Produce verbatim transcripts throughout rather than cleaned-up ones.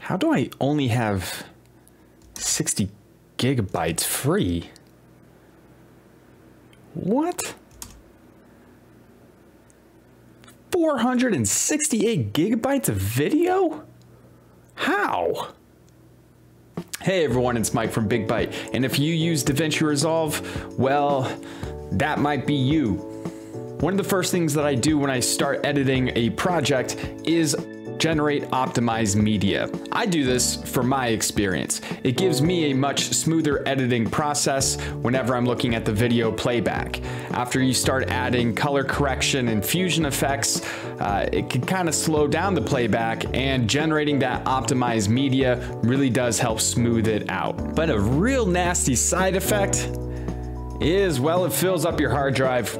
How do I only have sixty gigabytes free? What? four hundred sixty-eight gigabytes of video? How? Hey everyone, it's Mike from Big Byte, and if you use DaVinci Resolve, well, that might be you. One of the first things that I do when I start editing a project is generate optimized media. I do this from my experience. It gives me a much smoother editing process whenever I'm looking at the video playback. After you start adding color correction and fusion effects, uh, it can kind of slow down the playback, and generating that optimized media really does help smooth it out. But a real nasty side effect is, well, it fills up your hard drive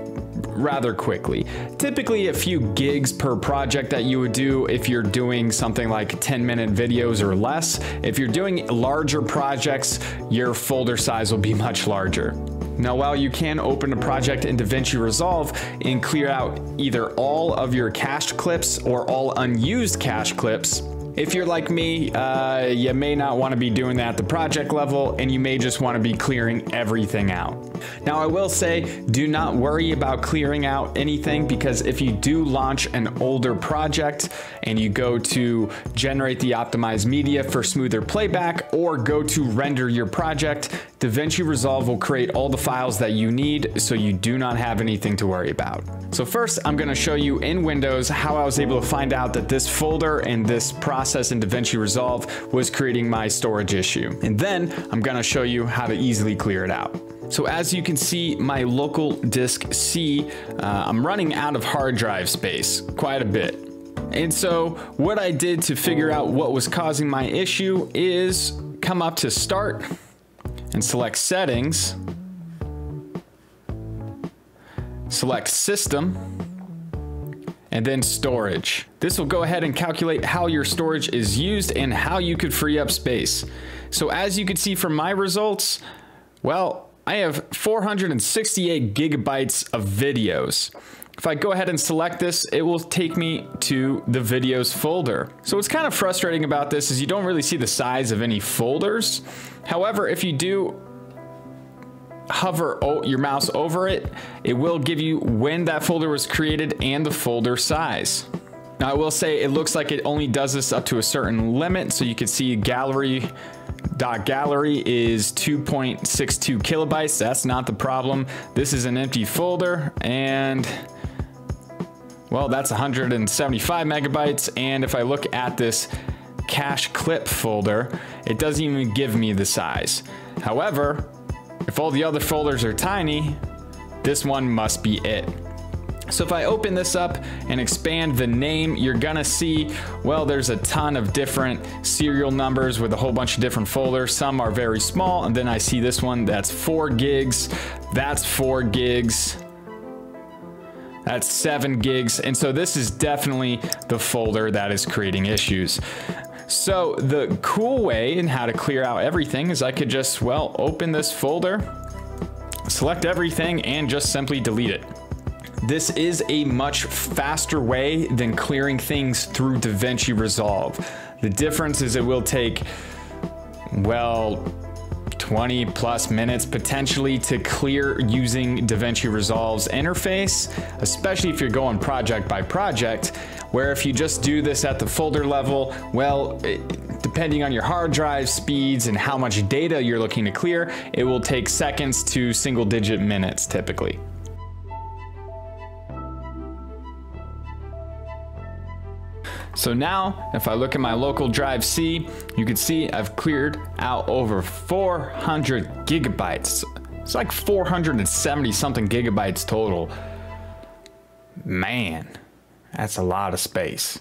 rather quickly. Typically a few gigs per project that you would do if you're doing something like ten minute videos or less. If you're doing larger projects, your folder size will be much larger. Now, while you can open a project in DaVinci Resolve and clear out either all of your cached clips or all unused cached clips, if you're like me, uh, you may not want to be doing that at the project level, and you may just want to be clearing everything out. Now, I will say, do not worry about clearing out anything, because if you do launch an older project and you go to generate the optimized media for smoother playback, or go to render your project, DaVinci Resolve will create all the files that you need, so you do not have anything to worry about. So first, I'm going to show you in Windows how I was able to find out that this folder and this process in DaVinci Resolve was creating my storage issue. And then I'm going to show you how to easily clear it out. So as you can see, my local disk C, uh, I'm running out of hard drive space quite a bit. And so what I did to figure out what was causing my issue is come up to Start and select Settings, select System, and then Storage. This will go ahead and calculate how your storage is used and how you could free up space. So as you can see from my results, well, I have four hundred sixty-eight gigabytes of videos. If I go ahead and select this, it will take me to the videos folder. So what's kind of frustrating about this is you don't really see the size of any folders. However, if you do hover your mouse over it, it will give you when that folder was created and the folder size. Now, I will say it looks like it only does this up to a certain limit. So you can see gallery dot gallery is two point six two kilobytes. That's not the problem. This is an empty folder, and well, that's one hundred seventy-five megabytes. And if I look at this CacheClip folder, it doesn't even give me the size. However, if all the other folders are tiny, this one must be it. So if I open this up and expand the name, you're gonna see, well, there's a ton of different serial numbers with a whole bunch of different folders. Some are very small, and then I see this one that's four gigs, that's four gigs, that's seven gigs. And so this is definitely the folder that is creating issues. So the cool way in how to clear out everything is I could just, well, open this folder, select everything, and just simply delete it. This is a much faster way than clearing things through DaVinci Resolve. The difference is it will take, well, twenty plus minutes potentially to clear using DaVinci Resolve's interface, especially if you're going project by project, where if you just do this at the folder level, well, it, depending on your hard drive speeds and how much data you're looking to clear, it will take seconds to single digit minutes typically. So now, if I look at my local drive C, you can see I've cleared out over four hundred gigabytes. It's like four hundred seventy something gigabytes total. Man, that's a lot of space.